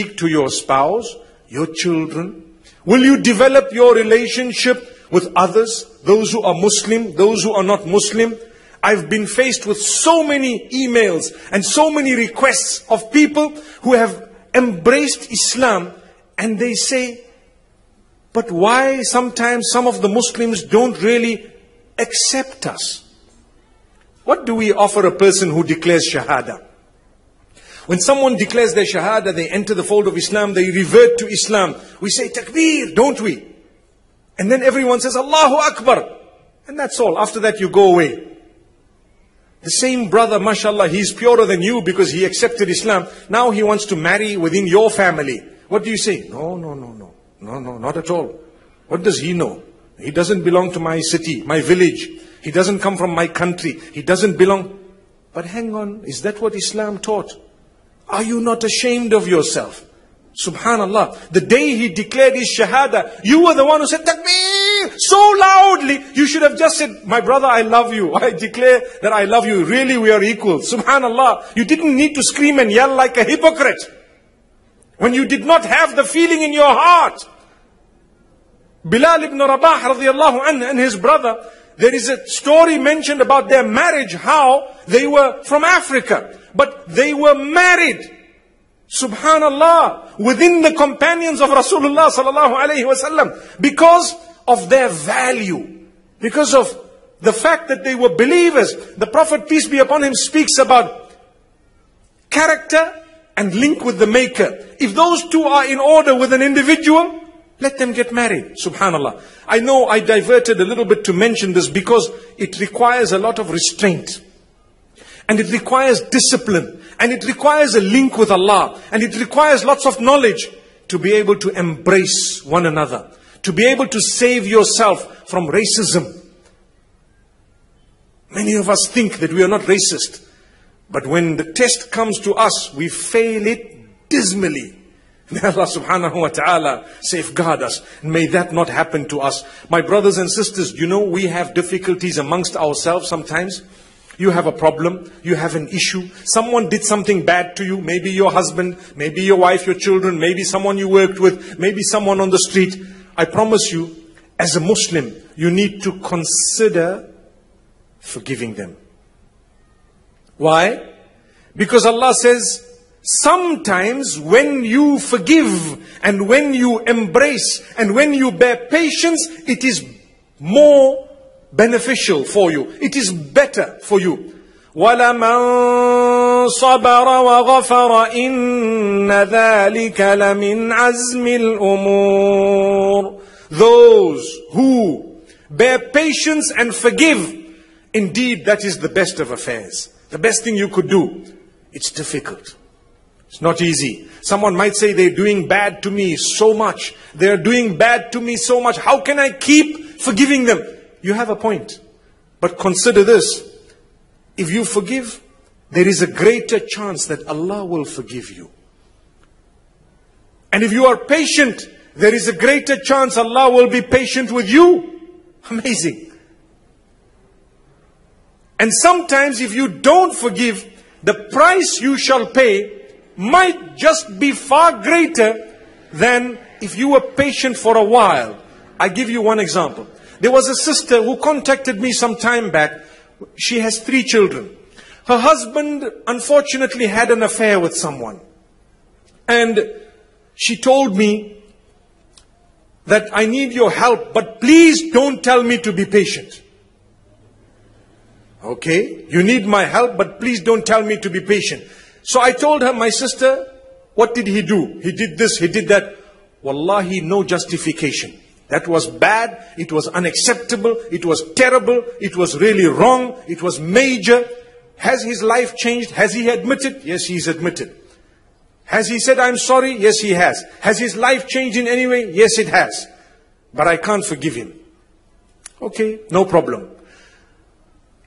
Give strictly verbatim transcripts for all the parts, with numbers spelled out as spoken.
speak to your spouse, your children? Will you develop your relationship with others, those who are Muslim, those who are not Muslim? I've been faced with so many emails and so many requests of people who have embraced Islam, and they say, but why sometimes some of the Muslims don't really accept us? What do we offer a person who declares Shahada? When someone declares their Shahada, they enter the fold of Islam, they revert to Islam. We say Takbir, don't we? And then everyone says Allahu Akbar. And that's all. After that you go away. The same brother, mashallah, he's purer than you because he accepted Islam. Now he wants to marry within your family. What do you say? No, no, no, no. No, no, not at all. What does he know? He doesn't belong to my city, my village. He doesn't come from my country. He doesn't belong. But hang on, is that what Islam taught? Are you not ashamed of yourself? Subhanallah. The day he declared his Shahada, you were the one who said Takbir so loudly. You should have just said, my brother, I love you. I declare that I love you. Really, we are equal. Subhanallah. You didn't need to scream and yell like a hypocrite when you did not have the feeling in your heart. Bilal ibn Rabah radiyallahu anhu and his brother, there is a story mentioned about their marriage, how they were from Africa, but they were married. Subhanallah, within the companions of Rasulullah sallallahu alayhi wasallam, because of their value, because of the fact that they were believers. The Prophet, peace be upon him, speaks about character and link with the maker. If those two are in order with an individual, let them get married. Subhanallah. I know I diverted a little bit to mention this because it requires a lot of restraint, and it requires discipline, and it requires a link with Allah, and it requires lots of knowledge to be able to embrace one another, to be able to save yourself from racism. Many of us think that we are not racist, but when the test comes to us, we fail it dismally. May Allah subhanahu wa ta'ala safeguard us. May that not happen to us. My brothers and sisters, you know, we have difficulties amongst ourselves sometimes. You have a problem, you have an issue, someone did something bad to you, maybe your husband, maybe your wife, your children, maybe someone you worked with, maybe someone on the street. I promise you, as a Muslim, you need to consider forgiving them. Why? Because Allah says, sometimes when you forgive and when you embrace and when you bear patience, it is more beneficial for you. It is better for you. وَلَمَنْ صَبَرَ وَغَفَرَ إِنَّ ذَلِكَ لَمِنْ عَزْمِ الْأُمُورِ. Those who bear patience and forgive, indeed that is the best of affairs. The best thing you could do. It's difficult. It's not easy. Someone might say, they're doing bad to me so much. They're doing bad to me so much. How can I keep forgiving them? You have a point. But consider this. If you forgive, there is a greater chance that Allah will forgive you. And if you are patient, there is a greater chance Allah will be patient with you. Amazing. And sometimes if you don't forgive, the price you shall pay might just be far greater than if you were patient for a while. I give you one example. There was a sister who contacted me some time back. She has three children. Her husband unfortunately had an affair with someone. And she told me that I need your help, but please don't tell me to be patient. Okay, you need my help, but please don't tell me to be patient. So I told her, my sister, what did he do? He did this, he did that. Wallahi, no justification. That was bad, it was unacceptable, it was terrible, it was really wrong, it was major. Has his life changed? Has he admitted? Yes, he's admitted. Has he said, I'm sorry? Yes, he has. Has his life changed in any way? Yes, it has. But I can't forgive him. Okay, no problem.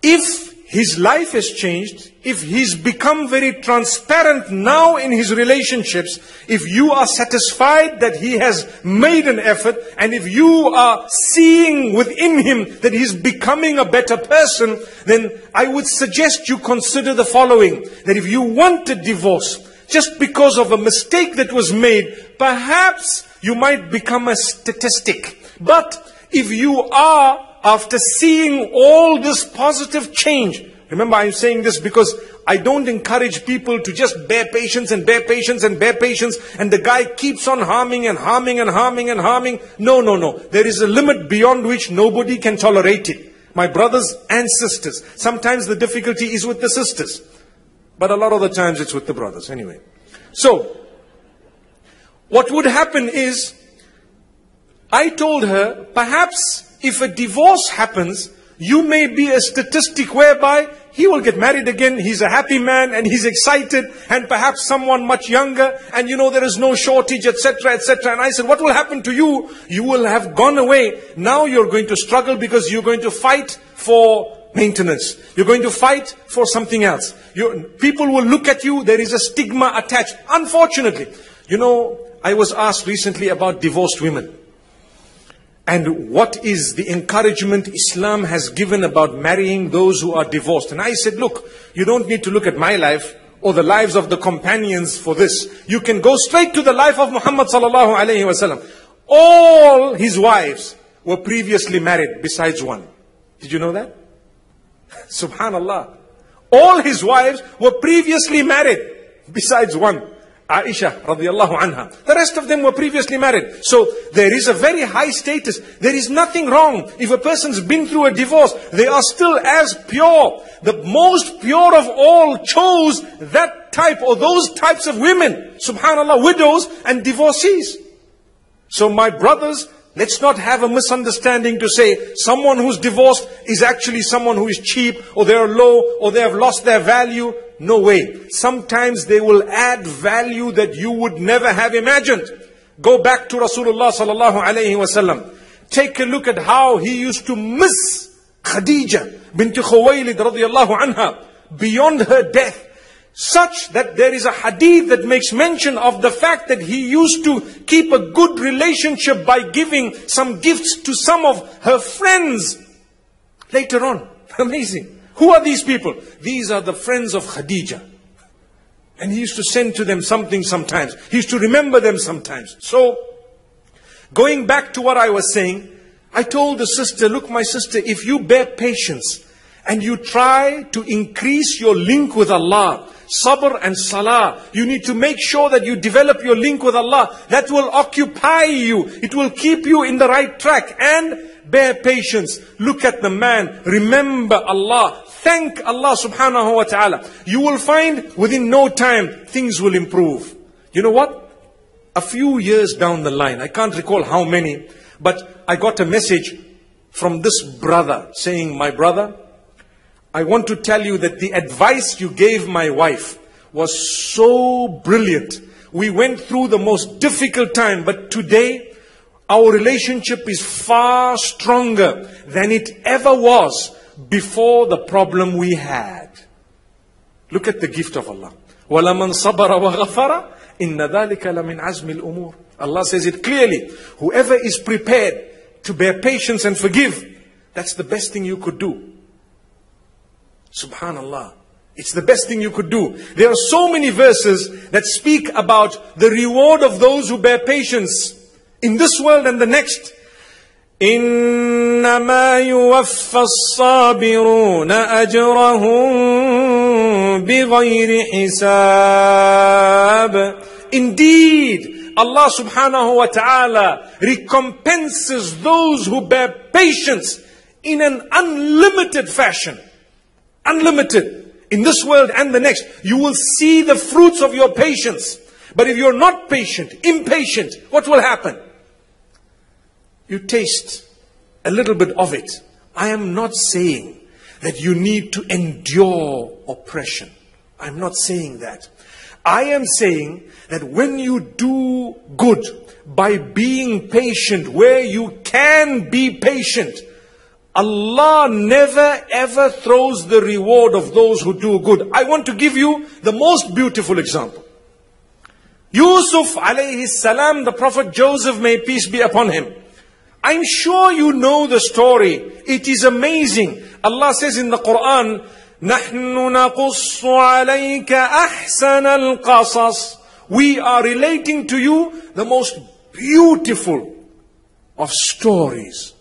If his life has changed, if he's become very transparent now in his relationships, if you are satisfied that he has made an effort, and if you are seeing within him that he's becoming a better person, then I would suggest you consider the following, that if you want a divorce, just because of a mistake that was made, perhaps you might become a statistic. But if you are, after seeing all this positive change, remember I'm saying this because I don't encourage people to just bear patience and bear patience and bear patience, and the guy keeps on harming and harming and harming and harming. No, no, no. There is a limit beyond which nobody can tolerate it. My brothers and sisters. Sometimes the difficulty is with the sisters. But a lot of the times it's with the brothers anyway. So, what would happen is, I told her, perhaps if a divorce happens, you may be a statistic whereby he will get married again, he's a happy man and he's excited, and perhaps someone much younger, and you know there is no shortage, etc, et cetera. And I said, what will happen to you? You will have gone away. Now you're going to struggle because you're going to fight for maintenance. You're going to fight for something else. You, people will look at you, there is a stigma attached. Unfortunately, you know, I was asked recently about divorced women. And what is the encouragement Islam has given about marrying those who are divorced? And I said, look, you don't need to look at my life or the lives of the companions for this. You can go straight to the life of Muhammad sallallahu alayhi wa sallam. All his wives were previously married besides one. Did you know that? Subhanallah. All his wives were previously married besides one. Aisha radiallahu anha. The rest of them were previously married. So there is a very high status. There is nothing wrong. If a person's been through a divorce, they are still as pure. The most pure of all chose that type or those types of women. Subhanallah, widows and divorcees. So my brothers, let's not have a misunderstanding to say someone who's divorced is actually someone who is cheap or they're low or they have lost their value. No way. Sometimes they will add value that you would never have imagined. Go back to Rasulullah sallallahu alayhi wa sallam. Take a look at how he used to miss Khadija bint Khuwaylid radiallahu anha beyond her death. Such that there is a hadith that makes mention of the fact that he used to keep a good relationship by giving some gifts to some of her friends later on. Amazing. Who are these people? These are the friends of Khadija. And he used to send to them something sometimes. He used to remember them sometimes. So, going back to what I was saying, I told the sister, look my sister, if you bear patience and you try to increase your link with Allah, sabr and salah. You need to make sure that you develop your link with Allah. That will occupy you. It will keep you in the right track. And bear patience. Look at the man. Remember Allah. Thank Allah subhanahu wa ta'ala. You will find within no time, things will improve. You know what? A few years down the line, I can't recall how many, but I got a message from this brother saying, my brother, I want to tell you that the advice you gave my wife was so brilliant. We went through the most difficult time, but today our relationship is far stronger than it ever was before the problem we had. Look at the gift of Allah. وَلَمَنْ صَبَرَ وَغَفَرَ إِنَّ ذَلِكَ لَمِنْ عَزْمِ الْأُمُورِ. Allah says it clearly. Whoever is prepared to bear patience and forgive, that's the best thing you could do. Subhanallah. It's the best thing you could do. There are so many verses that speak about the reward of those who bear patience in this world and the next. إِنَّمَا يُوَفَّى الصَّابِرُونَ أَجْرَهُمْ بِغَيْرِ حِسَابٍ. Indeed, Allah subhanahu wa ta'ala recompenses those who bear patience in an unlimited fashion. Unlimited. In this world and the next. You will see the fruits of your patience. But if you're not patient, impatient, what will happen? You taste a little bit of it. I am not saying that you need to endure oppression. I'm not saying that. I am saying that when you do good by being patient, where you can be patient, Allah never ever throws the reward of those who do good. I want to give you the most beautiful example. Yusuf alayhi salam, the Prophet Joseph, may peace be upon him. I'm sure you know the story. It is amazing. Allah says in the Quran, نحن نقص عليك أحسن القصص. We are relating to you the most beautiful of stories.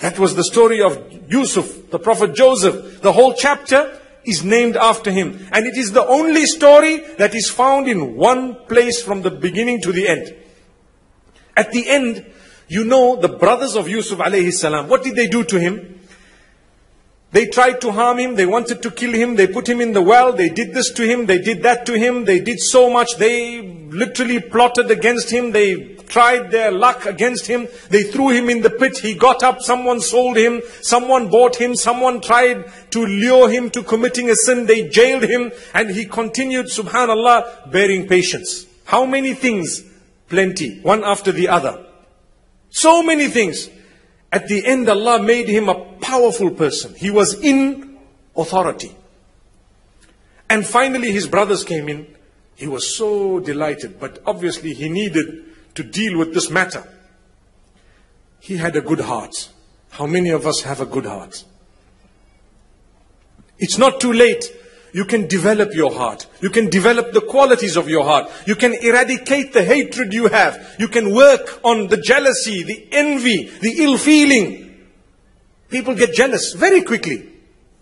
That was the story of Yusuf, the Prophet Joseph. The whole chapter is named after him. And it is the only story that is found in one place from the beginning to the end. At the end, you know the brothers of Yusuf alayhi salam, what did they do to him? They tried to harm him, they wanted to kill him, they put him in the well, they did this to him, they did that to him, they did so much, they literally plotted against him, they tried their luck against him, they threw him in the pit, he got up, someone sold him, someone bought him, someone tried to lure him to committing a sin, they jailed him, and he continued, subhanallah, bearing patience. How many things? Plenty, one after the other. So many things. At the end, Allah made him a powerful person. He was in authority. And finally, his brothers came in. He was so delighted, but obviously he needed to deal with this matter. He had a good heart. How many of us have a good heart? It's not too late. You can develop your heart. You can develop the qualities of your heart. You can eradicate the hatred you have. You can work on the jealousy, the envy, the ill feeling. People get jealous very quickly.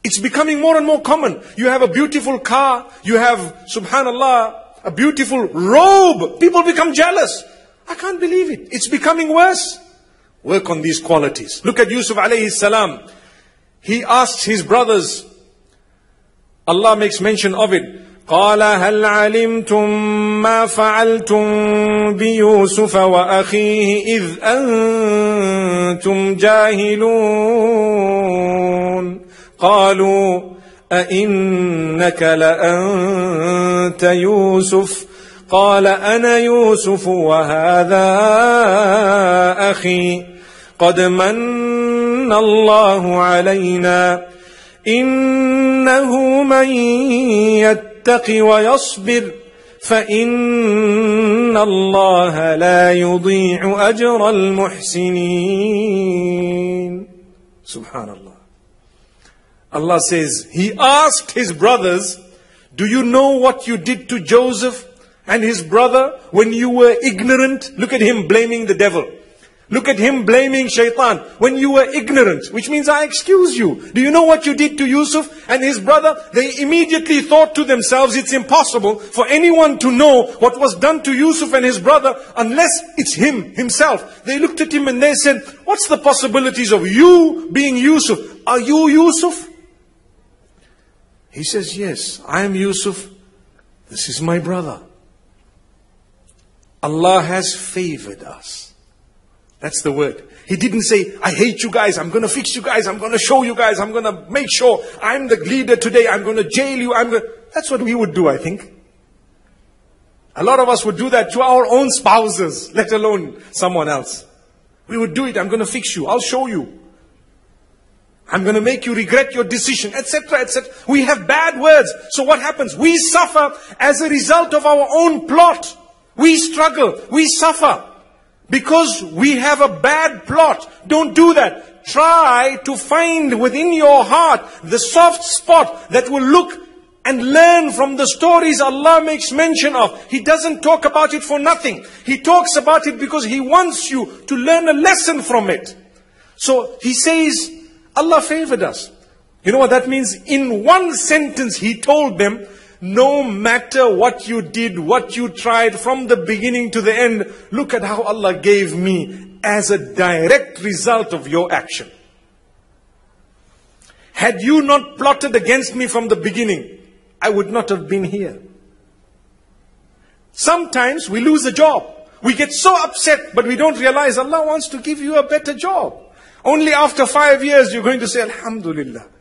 It's becoming more and more common. You have a beautiful car. You have, subhanallah, a beautiful robe. People become jealous. I can't believe it. It's becoming worse. Work on these qualities. Look at Yusuf alayhi salam. He asks his brothers, Allah makes mention of it. قَالَ هَلْ عَلِمْتُمْ مَا فَعَلْتُمْ بِيُوسُفَ وَأَخِيهِ إِذْ أَنْتُمْ جَاهِلُونَ قَالُوا أَإِنَّكَ لَأَنْتَ يُوسُفَ قَالَ أَنَا يُوسُفُ وَهَذَا أَخِي قَدْ مَنَّ اللَّهُ عَلَيْنَا إنه من يتق ويصبر فإن الله لا يضيع أجر المحسنين. Subhanallah. Allah says, He asked His brothers, do you know what you did to Joseph and his brother when you were ignorant? Look at him blaming the devil. Look at him blaming shaitan. When you were ignorant, which means I excuse you. Do you know what you did to Yusuf and his brother? They immediately thought to themselves, it's impossible for anyone to know what was done to Yusuf and his brother unless it's him, himself. They looked at him and they said, what's the possibilities of you being Yusuf? Are you Yusuf? He says, yes, I am Yusuf. This is my brother. Allah has favored us. That's the word. He didn't say, I hate you guys, I'm going to fix you guys, I'm going to show you guys, I'm going to make sure I'm the leader today, I'm going to jail you, I'm going to... That's what we would do, I think. A lot of us would do that to our own spouses, let alone someone else. We would do it, I'm going to fix you, I'll show you. I'm going to make you regret your decision, et cetera, et cetera. We have bad words. So what happens? We suffer as a result of our own plot. We struggle, we suffer. Because we have a bad plot. Don't do that. Try to find within your heart the soft spot that will look and learn from the stories Allah makes mention of. He doesn't talk about it for nothing. He talks about it because He wants you to learn a lesson from it. So He says, Allah favored us. You know what that means? In one sentence He told them, no matter what you did, what you tried from the beginning to the end, look at how Allah gave me as a direct result of your action. Had you not plotted against me from the beginning, I would not have been here. Sometimes we lose a job. We get so upset, but we don't realize Allah wants to give you a better job. Only after five years you're going to say, Alhamdulillah.